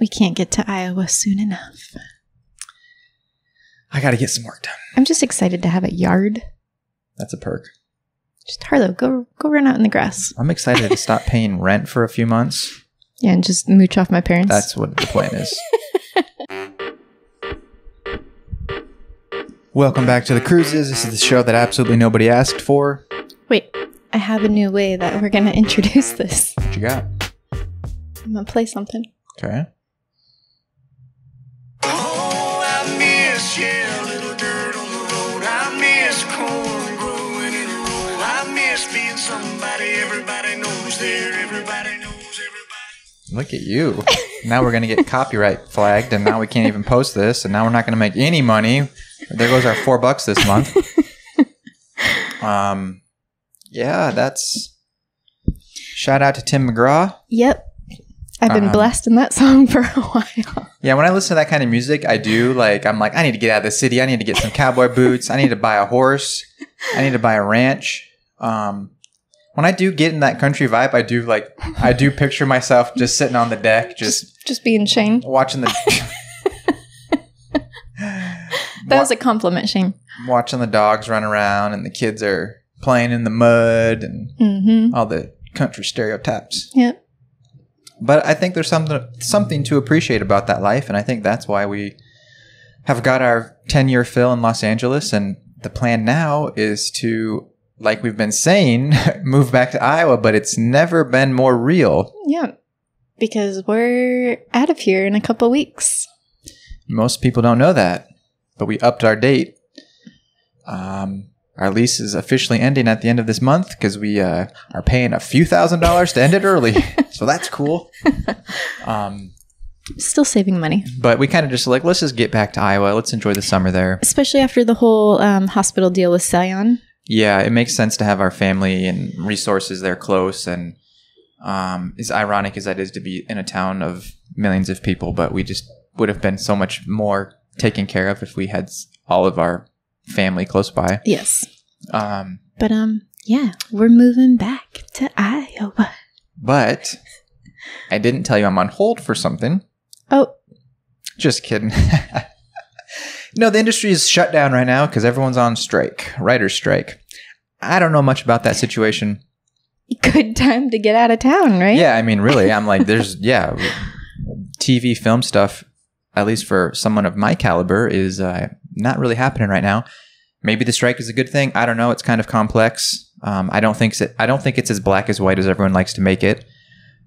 We can't get to Iowa soon enough. I got to get some work done. I'm just excited to have a yard. That's a perk. Just Harlow, go run out in the grass. I'm excited to stop paying rent for a few months. Yeah, and just mooch off my parents. That's what the plan is. Welcome back to The Cruises. This is the show that absolutely nobody asked for. Wait, I have a new way that we're going to introduce this. What you got? I'm going to play something. Okay. Oh, I miss you, little dirt on the road. I miss corn growing in a row. I miss being somebody everybody knows there. Everybody knows everybody. Look at you. Now we're going to get copyright flagged, and now we can't even post this, and now we're not going to make any money. There goes our $4 this month. Yeah, that's... Shout out to Tim McGraw. Yep. I've been blasting that song for a while. Yeah, when I listen to that kind of music, I do, like, I'm like, I need to get out of the city. I need to get some cowboy boots. I need to buy a horse. I need to buy a ranch. When I do get in that country vibe, I do, like, I do picture myself just sitting on the deck. Just being Shane. Watching the... That was a compliment, Shane. Watching the dogs run around and the kids are playing in the mud and all the country stereotypes. Yep. But I think there's something to appreciate about that life, and I think that's why we have got our 10-year fill in Los Angeles, and the plan now is to, like we've been saying, move back to Iowa, but it's never been more real. Yeah, because we're out of here in a couple weeks. Most people don't know that. But we upped our date. Our lease is officially ending at the end of this month because we are paying a few $1,000s to end it early. So that's cool. Still saving money. But we kind of just like, let's just get back to Iowa. Let's enjoy the summer there. Especially after the whole hospital deal with Zion. Yeah, it makes sense to have our family and resources there close. And as ironic as that is to be in a town of millions of people, but we just would have been so much more taken care of if we had all of our family close by. Yes. Yeah, we're moving back to Iowa. But I didn't tell you I'm on hold for something. Oh. Just kidding. No, the industry is shut down right now because everyone's on strike, writer's strike. I don't know much about that situation. Good time to get out of town, right? Yeah, I mean, really. I'm like, there's, yeah, TV, film stuff, at least for someone of my caliber, is not really happening right now. Maybe the strike is a good thing. I don't know. It's kind of complex. I don't think it's as black as white as everyone likes to make it.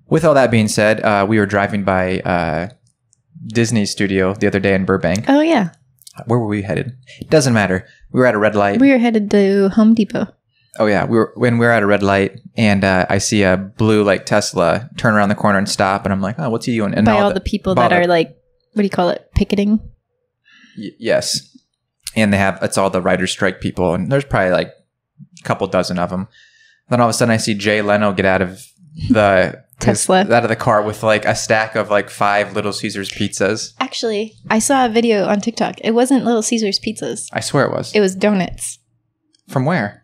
With all that being said, we were driving by Disney's studio the other day in Burbank. Oh, yeah. Where were we headed? It doesn't matter. We were at a red light. We were headed to Home Depot. Oh, yeah. We were at a red light, and I see a blue, like, Tesla turn around the corner and stop, and I'm like, oh, what's he doing? And by all the people that are, like, what do you call it? Picketing? Yes. And they have, it's all the writer's strike people. And there's probably like a couple dozen of them. Then all of a sudden I see Jay Leno get out of the Tesla, out of the car with like a stack of like 5 Little Caesars pizzas. Actually, I saw a video on TikTok. It wasn't Little Caesars pizzas. I swear it was. It was donuts. From where?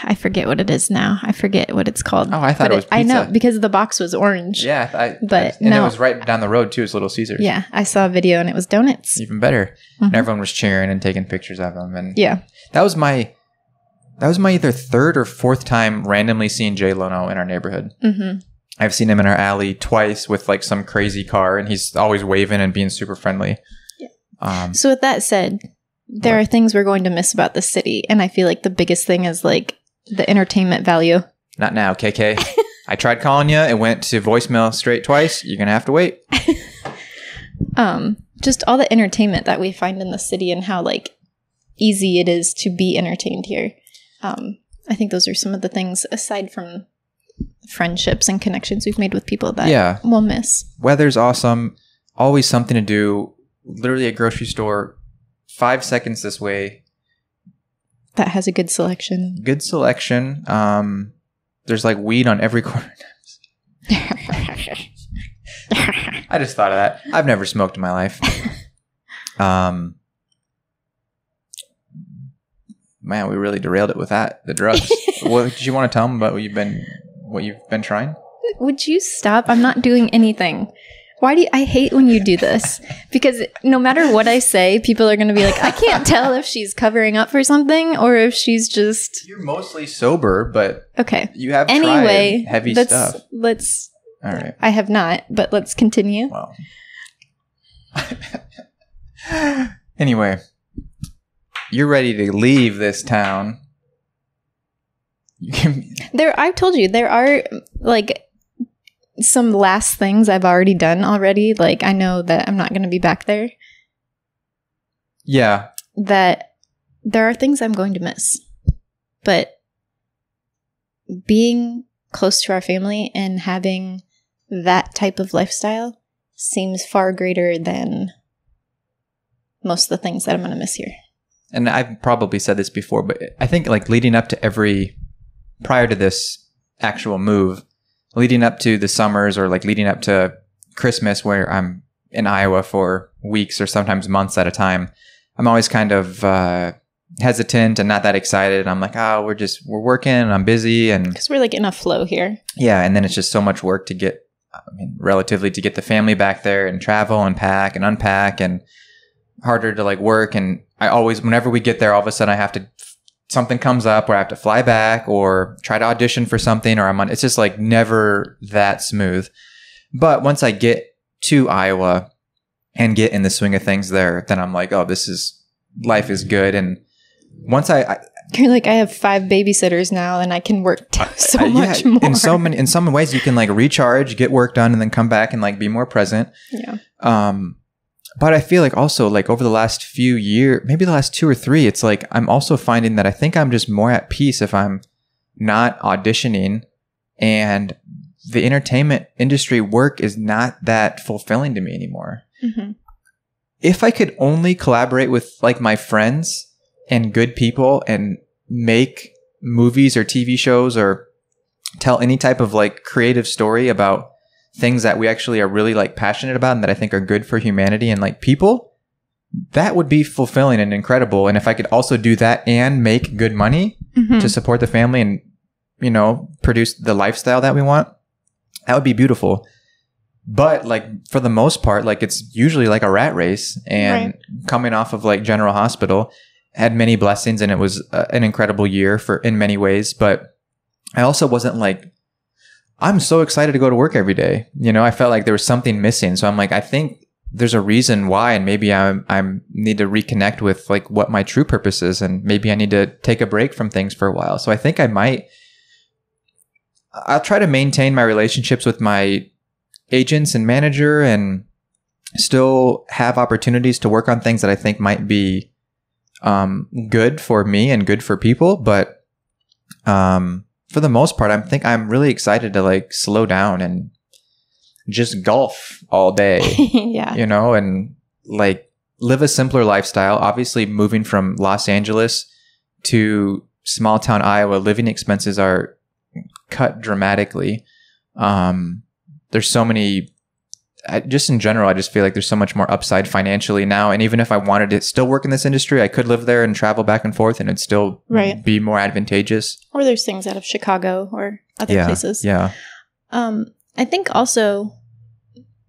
I forget what it is now. I forget what it's called. Oh, I thought it was pizza. I know, because the box was orange. Yeah. It was right down the road, too. It's Little Caesars. Yeah. I saw a video, and it was donuts. Even better. Mm-hmm. And everyone was cheering and taking pictures of them. And yeah. That was my either third or fourth time randomly seeing Jay Leno in our neighborhood. Mm-hmm. I've seen him in our alley twice with, like, some crazy car, and he's always waving and being super friendly. Yeah. So with that said... There are things we're going to miss about the city, and I feel like the biggest thing is, like, the entertainment value. Not now, KK. I tried calling you. It went to voicemail straight twice. You're going to have to wait. Just all the entertainment that we find in the city and how, like, easy it is to be entertained here. I think those are some of the things, aside from friendships and connections we've made with people that we'll miss. Weather's awesome. Always something to do. Literally a grocery store. 5 seconds this way. That has a good selection. Good selection. There's like weed on every corner. I just thought of that. I've never smoked in my life. Man, we really derailed it with that. The drugs. What did you want to tell them about what you've been trying? Would you stop? I'm not doing anything. Why do you, I hate when you do this, because no matter what I say, people are going to be like, I can't tell if she's covering up for something or if she's just. You're mostly sober, but okay. You have anyway, tried heavy stuff. Let's. All right. I have not, but let's continue. Wow. Anyway, you're ready to leave this town. There, I've told you there are like. Some last things I've already done already. Like, I know that I'm not going to be back there. Yeah. That there are things I'm going to miss. But being close to our family and having that type of lifestyle seems far greater than most of the things that I'm going to miss here. And I've probably said this before, but I think like leading up to prior to this actual move, leading up to the summers or like leading up to Christmas where I'm in Iowa for weeks or sometimes months at a time, I'm always kind of hesitant and not that excited. And I'm like, oh, we're working and I'm busy. And because we're like in a flow here. Yeah. And then it's just so much work to get, I mean, relatively to get the family back there and travel and pack and unpack and harder to like work. And I always, whenever we get there, all of a sudden I have to something comes up where I have to fly back or try to audition for something or I'm on, it's just like never that smooth. But once I get to Iowa and get in the swing of things there, then I'm like, oh, life is good. And once you're like, I have 5 babysitters now and I can work much more. In some ways you can like recharge, get work done and then come back and like be more present. Yeah. But I feel like also like over the last few years, maybe the last 2 or 3, it's like I'm also finding that I think I'm just more at peace if I'm not auditioning and the entertainment industry work is not that fulfilling to me anymore. Mm-hmm. If I could only collaborate with like my friends and good people and make movies or TV shows or tell any type of like creative story about things that we actually are really like passionate about and that I think are good for humanity and like people, that would be fulfilling and incredible. And if I could also do that and make good money to support the family and, you know, produce the lifestyle that we want, that would be beautiful. But like for the most part, like it's usually like a rat race. And coming off of like General Hospital had many blessings and it was an incredible year in many ways. But I also wasn't like, I'm so excited to go to work every day. You know, I felt like there was something missing. So I'm like, I think there's a reason why, and maybe I need to reconnect with like what my true purpose is. And maybe I need to take a break from things for a while. So I think I'll try to maintain my relationships with my agents and manager and still have opportunities to work on things that I think might be, good for me and good for people. But, for the most part, I'm really excited to like slow down and just golf all day. Yeah. You know, and like live a simpler lifestyle. Obviously, moving from Los Angeles to small town Iowa, living expenses are cut dramatically. There's so many, just in general, I just feel like there's so much more upside financially now. And even if I wanted to still work in this industry, I could live there and travel back and forth and it'd still be more advantageous. Or there's things out of Chicago or other places. Yeah. I think also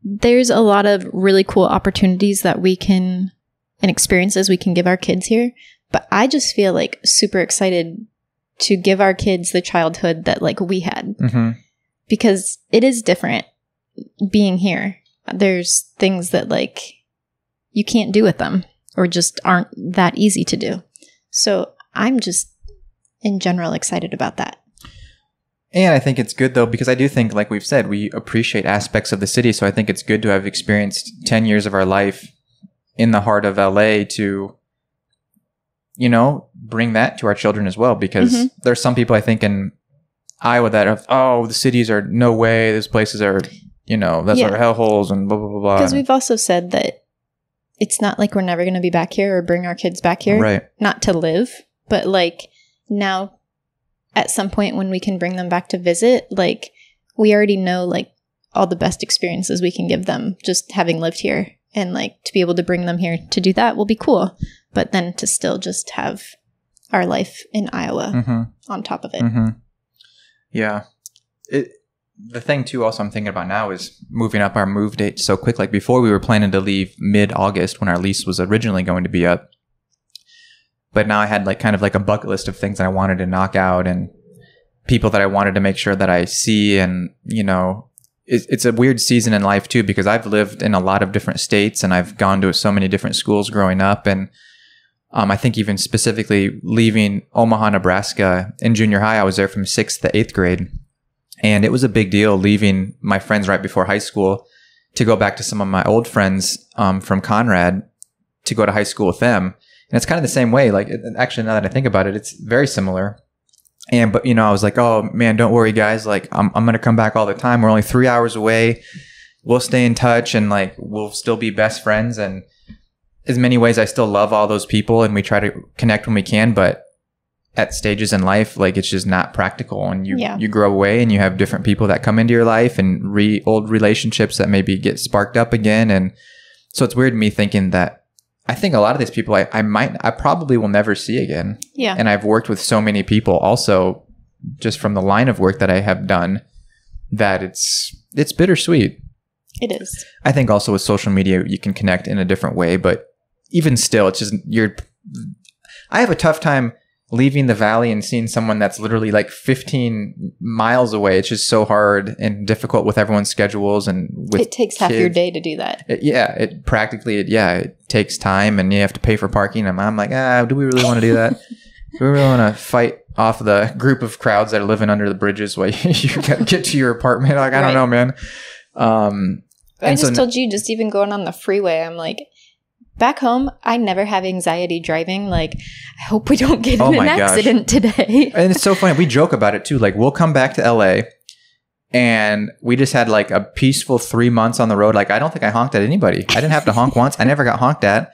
there's a lot of really cool opportunities that we can, and experiences we can give our kids here. But I just feel like super excited to give our kids the childhood that like we had. Mm-hmm. Because it is different. Being here, there's things that like you can't do with them or just aren't that easy to do. So I'm just in general excited about that. And I think it's good though, because I do think, like we've said, we appreciate aspects of the city. So I think it's good to have experienced 10 years of our life in the heart of LA to, you know, bring that to our children as well. Because there's some people I think in Iowa that are, oh, the cities are no way. Those places are... You know, that's our hellholes and blah, blah, blah, blah. Because we've also said that it's not like we're never going to be back here or bring our kids back here. Right. Not to live, but like now at some point when we can bring them back to visit, like we already know like all the best experiences we can give them just having lived here. And like to be able to bring them here to do that will be cool. But then to still just have our life in Iowa on top of it. Yeah. the thing too, also I'm thinking about now is moving up our move date so quick. Like before, we were planning to leave mid-August when our lease was originally going to be up. But now I had like kind of like a bucket list of things that I wanted to knock out and people that I wanted to make sure that I see. And, you know, it's a weird season in life too, because I've lived in a lot of different states and I've gone to so many different schools growing up. And I think even specifically leaving Omaha, Nebraska in junior high, I was there from 6th to 8th grade. And it was a big deal leaving my friends right before high school to go back to some of my old friends from Conrad to go to high school with them. And it's kind of the same way. Like, actually, now that I think about it, it's very similar. And, but, you know, I was like, oh, man, don't worry, guys. Like, I'm going to come back all the time. We're only 3 hours away. We'll stay in touch and, like, we'll still be best friends. And as many ways, I still love all those people and we try to connect when we can. But at stages in life, like, it's just not practical. And you grow away and you have different people that come into your life and old relationships that maybe get sparked up again. And so it's weird me thinking that I think a lot of these people I probably will never see again. Yeah. And I've worked with so many people also just from the line of work that I have done that it's bittersweet. It is. I think also with social media, you can connect in a different way, but even still, it's just I have a tough time leaving the valley and seeing someone that's literally like 15 miles away. It's just so hard and difficult with everyone's schedules and with it takes kids. Half your day to do that. It takes time and you have to pay for parking. And I'm like, do we really want to do that? Do we really want to fight off the group of crowds that are living under the bridges while you got to get to your apartment? Like, I don't know, man. Told you, just even going on the freeway, I'm like, back home, I never have anxiety driving. Like, I hope we don't get in an accident today. And it's so funny. We joke about it too. Like, we'll come back to LA and we just had like a peaceful 3 months on the road. Like, I don't think I honked at anybody. I didn't have to honk once. I never got honked at.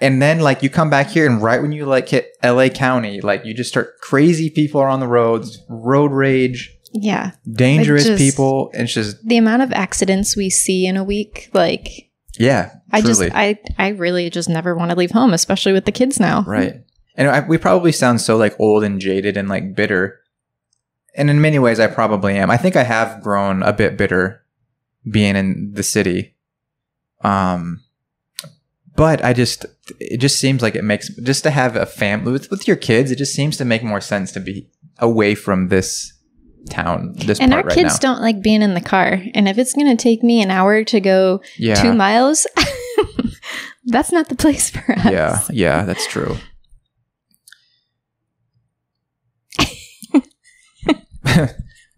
And then like you come back here and right when you like hit LA County, like you just start crazy people are on the roads, road rage. Yeah. Dangerous people. And it's just the amount of accidents we see in a week, like yeah. Truly. I really just never want to leave home, especially with the kids now. Right. And we probably sound so like old and jaded and like bitter. And in many ways, I probably am. I think I have grown a bit bitter being in the city. But it just seems like it makes, just to have a family with your kids, it just seems to make more sense to be away from this town. Our kids don't like being in the car. And if it's going to take me an hour to go 2 miles, that's not the place for us. Yeah, that's true.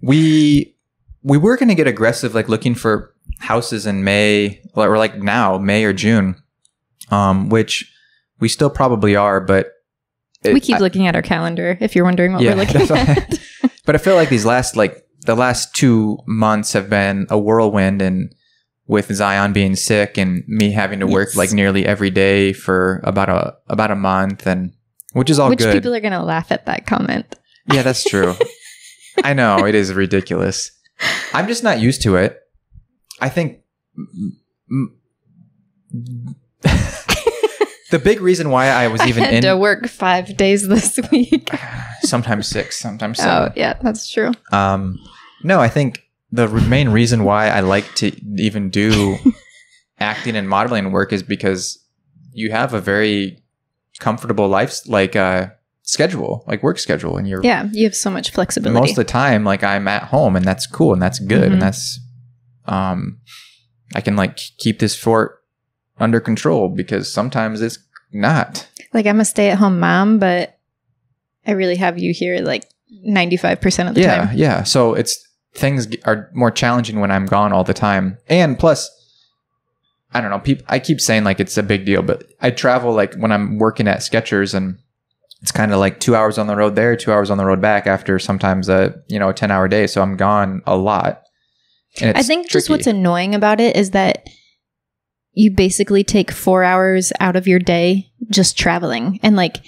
We were going to get aggressive, like looking for houses in May or like now, May or June, which we still probably are, but we keep looking at our calendar if you're wondering what we're looking at. But I feel like the last 2 months have been a whirlwind, and with Zion being sick and me having to work like nearly every day for about a month, and which is all good. People are going to laugh at that comment. Yeah, that's true. I know, it is ridiculous. I'm just not used to it. I think the big reason why I was even to work 5 days this week. Sometimes 6, sometimes 7. Oh, yeah, that's true. No, I think the main reason why I like to even do acting and modeling work is because you have a very comfortable life, like schedule, like work schedule, and you have so much flexibility. Most of the time, like I'm at home, and that's cool, and that's good, and that's I can like keep this fort under control, because sometimes it's not. Like I'm a stay-at-home mom, but I really have you here like 95% of the time. Yeah, so things are more challenging when I'm gone all the time, and plus, I don't know. I keep saying like it's a big deal, but I travel like when I'm working at Skechers and. It's kind of like 2 hours on the road there, 2 hours on the road back after sometimes a 10-hour day. So I'm gone a lot. And it's I think tricky. Just what's annoying about it is that you basically take 4 hours out of your day just traveling. And like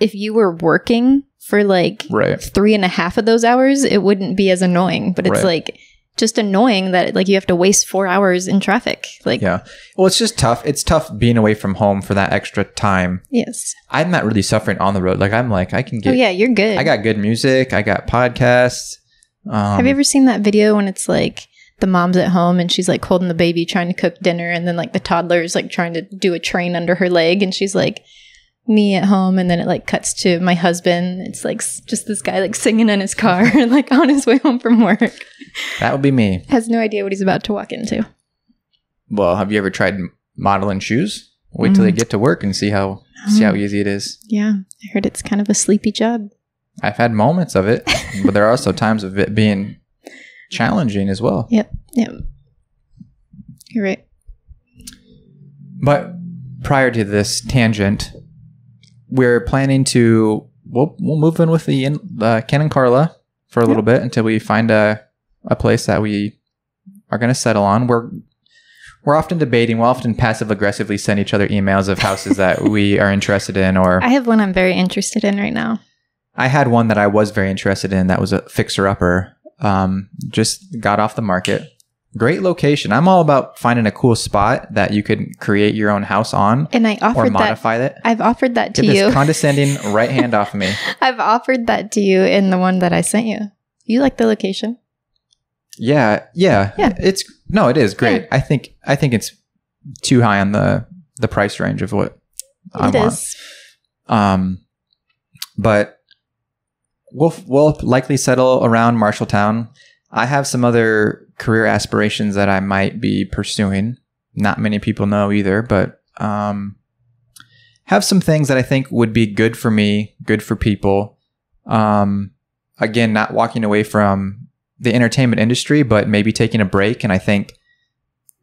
if you were working for like 3.5 of those hours, it wouldn't be as annoying. But it's like just annoying that like you have to waste 4 hours in traffic. Like, yeah. Well, it's just tough. It's tough being away from home for that extra time. Yes. I'm not really suffering on the road. Like I'm like, I can get, oh yeah, you're good. I got good music. I got podcasts. Have you ever seen that video when it's like the mom's at home and she's like holding the baby trying to cook dinner, and then like the toddler is like trying to do a train under her leg, and she's like, me at home, and then it like cuts to my husband. It's like just this guy like singing in his car and like on his way home from work. That would be me. Has no idea what he's about to walk into. Well, have you ever tried modeling shoes? Wait till they get to work and see how easy it is. Yeah, I heard it's kind of a sleepy job. I've had moments of it, but there are also times of it being challenging as well. Yep. You're right. But prior to this tangent, we're planning to we'll move in with Ken and Carla for a little bit until we find a place that we are going to settle on. We're often debating. We'll often passive-aggressively send each other emails of houses that we are interested in. Or I have one I'm very interested in right now. I had one that I was very interested in that was a fixer-upper. Just got off the market. Great location. I'm all about finding a cool spot that you could create your own house on, and I offered or modify that. I've offered that to you. Get this condescending right hand off me. I've offered that to you in the one that I sent you. You like the location? Yeah. It is great. Yeah. I think it's too high on the price range of what I want. It is. But we'll likely settle around Marshalltown. I have some other career aspirations that I might be pursuing. Not many people know either, but have some things that I think would be good for me, good for people. Again, not walking away from the entertainment industry, but maybe taking a break. And I think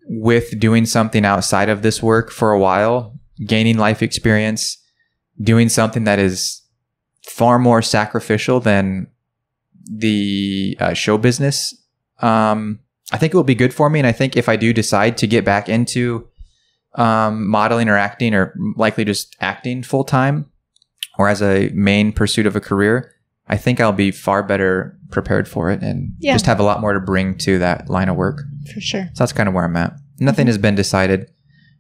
with doing something outside of this work for a while, gaining life experience, doing something that is far more sacrificial than the show business, I think it will be good for me. And I think if I do decide to get back into modeling or acting, or likely just acting full time or as a main pursuit of a career, I think I'll be far better prepared for it and just have a lot more to bring to that line of work. For sure. So that's kind of where I'm at. Nothing has been decided.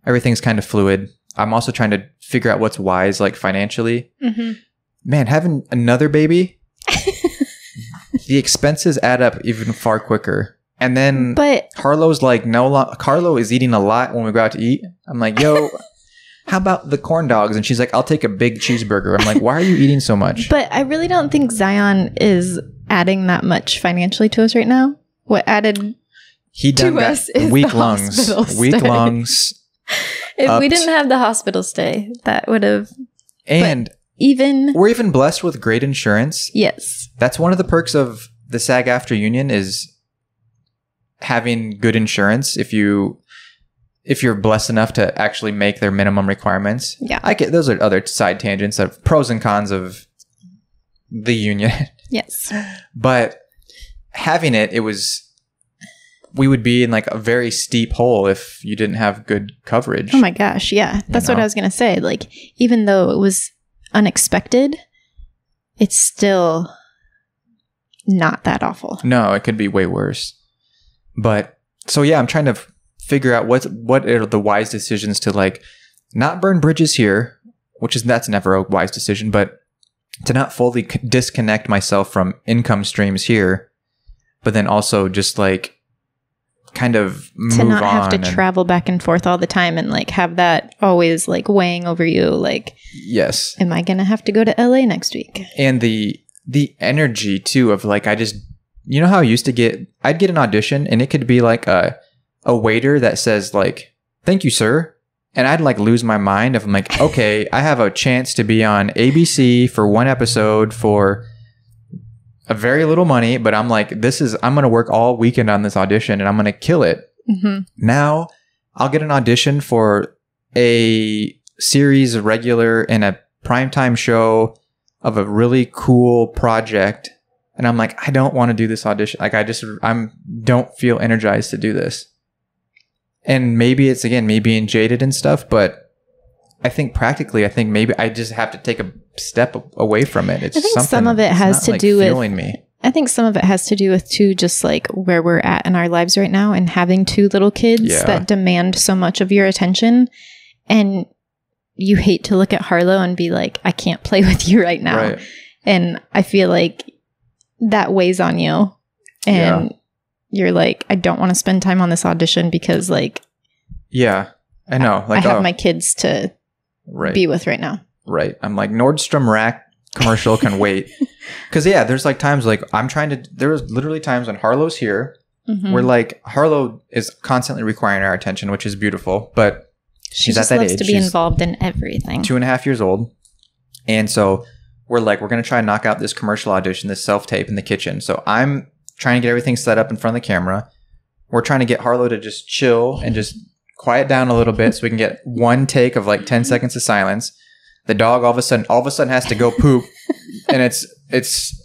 Everything's kind of fluid. I'm also trying to figure out what's wise, like financially. Man, having another baby... The expenses add up even far quicker. And then Harlow's like, Carlo is eating a lot when we go out to eat. I'm like, yo, how about the corn dogs? And she's like, I'll take a big cheeseburger. I'm like, why are you eating so much? But I really don't think Zion is adding that much financially to us right now. What added to us is weak lungs. Weak lungs. If we didn't have the hospital stay, that would have... We're even blessed with great insurance. Yes. That's one of the perks of the SAG-AFTRA union is having good insurance if you're blessed enough to actually make their minimum requirements. Yeah. Those are other side tangents of pros and cons of the union. Yes. But having we would be in like a very steep hole if you didn't have good coverage. Oh my gosh, yeah. That's what I was going to say. Like, even though it was unexpected, it's still not that awful. No, it could be way worse. But so yeah, I'm trying to figure out what are the wise decisions to, like, not burn bridges here, that's never a wise decision, but to not fully disconnect myself from income streams here, but then also just like kind of move on. To not have to travel back and forth all the time and like have that always like weighing over you, like, yes, am I gonna have to go to LA next week? And the energy too of like, I just, you know how I used to get, I'd get an audition and it could be like a waiter that says like, thank you, sir, and I'd like lose my mind if I'm like, okay, I have a chance to be on ABC for one episode for a very little money, but I'm like, I'm going to work all weekend on this audition and I'm going to kill it. Now I'll get an audition for a series regular in a primetime show of a really cool project. And I'm like, I don't want to do this audition. Like, I don't feel energized to do this. And maybe it's, again, me being jaded and stuff, but I think practically, I think maybe I just have to take a step away from it. I think some of it has to do with me. I think some of it has to do with too, just like where we're at in our lives right now, and having two little kids that demand so much of your attention, and you hate to look at Harlow and be like, I can't play with you right now. Right. And I feel like that weighs on you. And you're like, I don't want to spend time on this audition because like, I know. Like, I have my kids to be with right now. Right. I'm like, Nordstrom Rack commercial can wait. Because, there's like times like I'm trying to, there's literally times when Harlow's here where like Harlow is constantly requiring our attention, which is beautiful. But she's at that age. She loves to be involved in everything. 2.5 years old. And so we're like, we're going to try and knock out this commercial audition, this self-tape in the kitchen. So I'm trying to get everything set up in front of the camera. We're trying to get Harlow to just chill and just quiet down a little bit so we can get one take of like 10 seconds of silence. The dog all of a sudden has to go poop and it's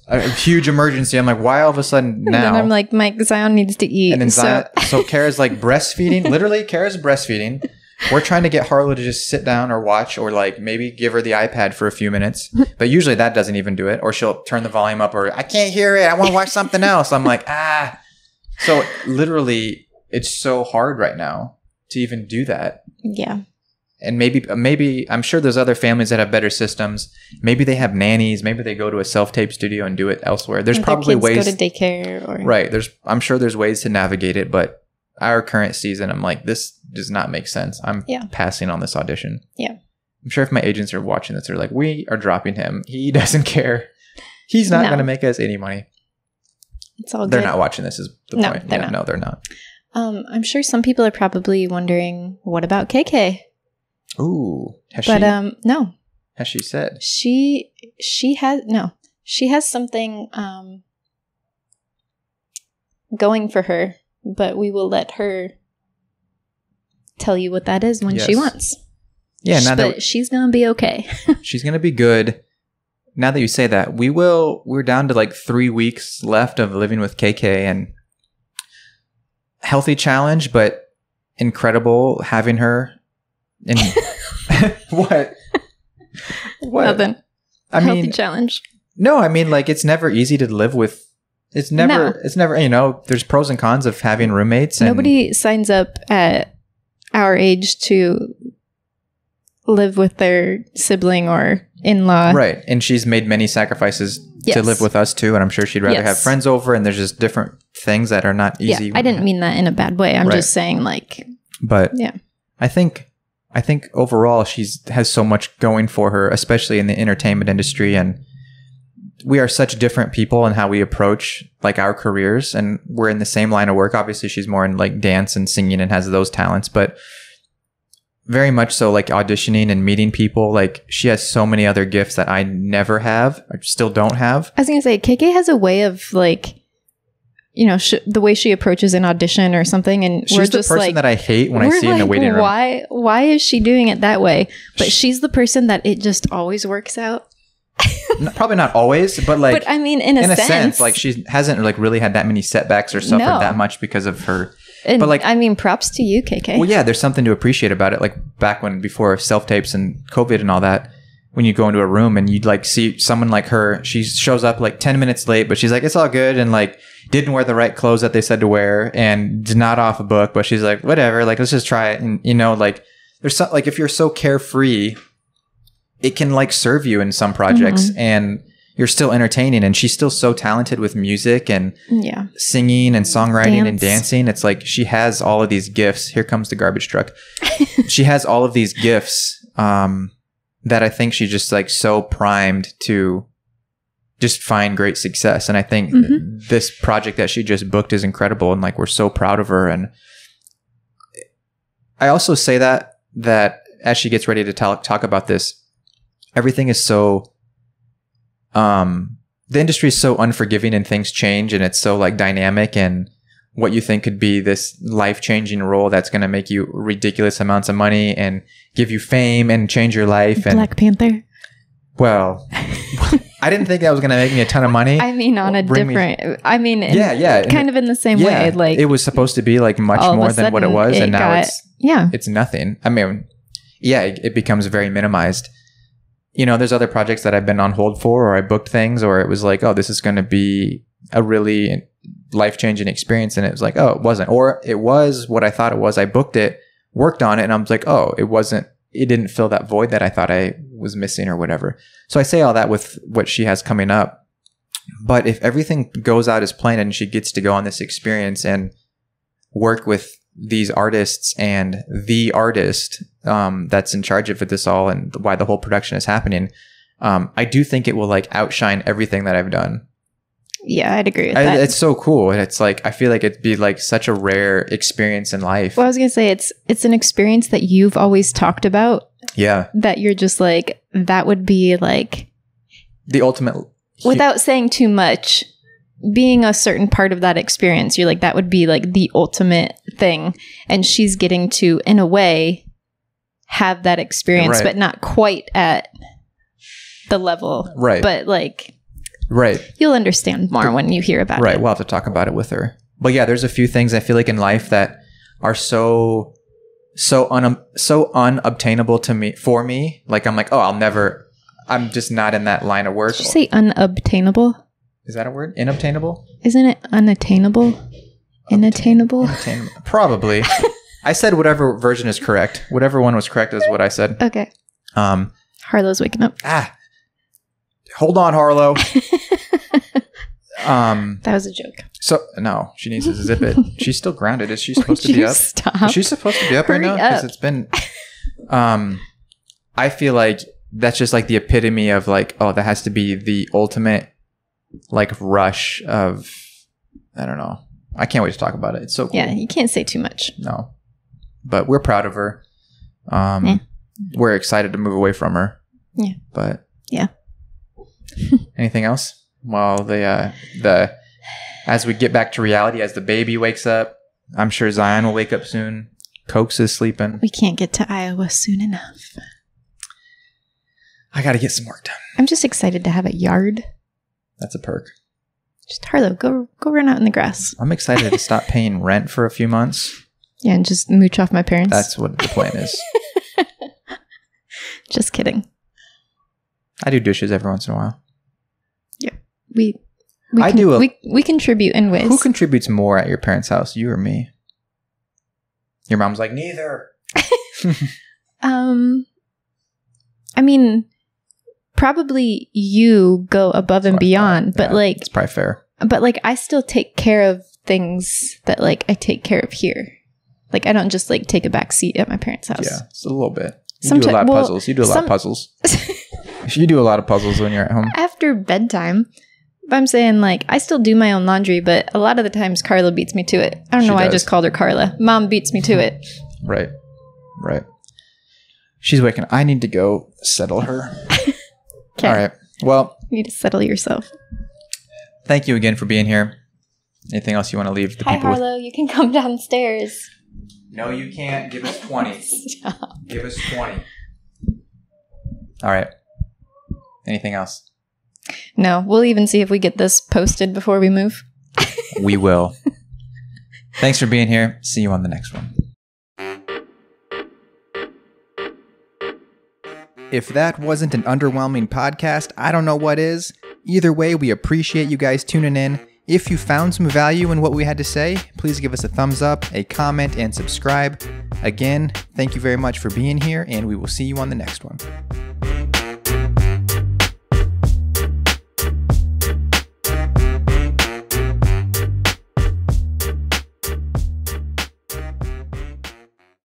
a huge emergency. I'm like, why all of a sudden now? And then I'm like, Mike, Zion needs to eat. And then so Kara's like breastfeeding. Literally, Kara's breastfeeding. We're trying to get Harlow to just sit down or watch or like maybe give her the iPad for a few minutes. But usually that doesn't even do it. Or she'll turn the volume up or I can't hear it. I want to watch something else. I'm like, ah. So literally it's so hard right now to even do that. Yeah. And maybe I'm sure there's other families that have better systems. Maybe they have nannies. Maybe they go to a self-tape studio and do it elsewhere. There's probably ways. Go to daycare or right. I'm sure there's ways to navigate it, but our current season, I'm like, this does not make sense. I'm passing on this audition. Yeah. I'm sure if my agents are watching this, they're like, we are dropping him. He doesn't care. He's not going to make us any money. It's all good. They're not watching this is the point. They're not. No, they're not. I'm sure some people are probably wondering, what about KK? Ooh, no. Has she said? She has something going for her, but we will let her tell you what that is when she wants. Yeah, but she's gonna be okay. She's gonna be good. Now that you say that, we're down to like 3 weeks left of living with KK and healthy challenge, but incredible having her. And what? Nothing. I mean, healthy challenge. No, I mean, like, it's never easy to live with. It's never, you know, there's pros and cons of having roommates. Nobody signs up at our age to live with their sibling or in-law. Right. And she's made many sacrifices to live with us too. And I'm sure she'd rather have friends over. And there's just different things that are not easy. Yeah, I didn't mean that in a bad way. I'm just saying, like, but yeah, I think overall she has so much going for her, especially in the entertainment industry. And we are such different people in how we approach like our careers, and we're in the same line of work. Obviously she's more in like dance and singing and has those talents, but very much so like auditioning and meeting people. Like she has so many other gifts that I never have. I still don't have. I was going to say, KK has a way of like, you know, the way she approaches an audition or something, and she's the person like, that I hate when I see like, in the waiting room. Why is she doing it that way? But she's the person that it just always works out. Probably not always, but like, but I mean, in a sense, like she hasn't like really had that many setbacks or suffered that much because of her. And but like, I mean, props to you, KK. Well, yeah, there's something to appreciate about it. Like back when before self-tapes and COVID and all that. When you go into a room and you'd like see someone like her, she shows up like 10 minutes late, but she's like, it's all good. And like, didn't wear the right clothes that they said to wear and did not off a book, but she's like, whatever, like, let's just try it. And you know, like there's something like, if you're so carefree, it can like serve you in some projects and you're still entertaining. And she's still so talented with music and singing and songwriting and dancing. It's like, she has all of these gifts. Here comes the garbage truck. She has all of these gifts. That I think she's just like so primed to just find great success. And I think this project that she just booked is incredible. And like, we're so proud of her. And I also say that as she gets ready to talk about this, everything is so, the industry is so unforgiving and things change and it's so like dynamic, and what you think could be this life-changing role that's going to make you ridiculous amounts of money and give you fame and change your life. Black Panther? Well, I didn't think that was going to make me a ton of money. I mean, on a different... kind of in the same way. Like, it was supposed to be like much more than what it was, and now it's nothing. I mean, it becomes very minimized. You know, there's other projects that I've been on hold for, or I booked things, or it was like, oh, this is going to be a really... life-changing experience, and it was like, oh, it wasn't, or it was what I thought it was. I booked it, worked on it, and I was like, oh, it didn't fill that void that I thought I was missing or whatever. So I say all that with what she has coming up, But if everything goes out as planned and she gets to go on this experience and work with these artists and the artist that's in charge of this all and why the whole production is happening, I do think it will like outshine everything that I've done. Yeah, I'd agree with that. It's so cool. And it's like, I feel like it'd be like such a rare experience in life. Well, I was going to say, it's an experience that you've always talked about. Yeah. That you're just like, that would be like... the ultimate... Without saying too much, being a certain part of that experience, you're like, that would be like the ultimate thing. And she's getting to, in a way, have that experience, right, but not quite at the level. Right. But like... right. You'll understand more when you hear about it. Right. We'll have to talk about it with her. But yeah, there's a few things I feel like in life that are so unobtainable to me, for me. Like I'm like, oh, I'm just not in that line of work. Did you say unobtainable? Is that a word? Inobtainable? Isn't it unattainable? Inattainable? Inattainable. Probably. I said whatever version is correct. Whatever one was correct is what I said. Okay. Harlow's waking up. Hold on, Harlow. That was a joke. So no, she needs to zip it. She's still grounded. Is she supposed to be up? Stop. Is she supposed to be up right now? Because it's been. I feel like that's just like the epitome of like, oh, that has to be the ultimate like rush of, I don't know. I can't wait to talk about it. It's so cool. Yeah, you can't say too much. No, but we're proud of her. We're excited to move away from her. Yeah. But yeah. Anything else? Well, as we get back to reality, as the baby wakes up, I'm sure Zion will wake up soon. Cokes is sleeping. We can't get to Iowa soon enough. I got to get some work done. I'm just excited to have a yard. That's a perk. Just Harlow, go run out in the grass. I'm excited to stop paying rent for a few months. Yeah, and just mooch off my parents. That's what the plan is. Just kidding. I do dishes every once in a while. Yeah. We contribute in ways. Who contributes more at your parents' house, you or me? Your mom's like, neither. I mean, probably you go above and beyond, but yeah, like it's probably fair. But like I still take care of things that like I take care of here. Like I don't just like take a back seat at my parents' house. Yeah, it's a little bit. You do a lot of puzzles. You do a lot of puzzles when you're at home. After bedtime, I'm saying like, I still do my own laundry, but a lot of the times Carla beats me to it. I don't know why I just called her Carla. Mom beats me to it. Right. Right. She's waking up. I need to go settle her. All right. Well. You need to settle yourself. Thank you again for being here. Anything else you want to leave the people with? Hi, Harlow. You can come downstairs. No, you can't. Give us 20. Stop. Give us 20. All right. Anything else? No. We'll even see if we get this posted before we move. We will. Thanks for being here. See you on the next one. If that wasn't an underwhelming podcast, I don't know what is. Either way, we appreciate you guys tuning in. If you found some value in what we had to say, please give us a thumbs up, a comment, and subscribe. Again, thank you very much for being here, and we will see you on the next one.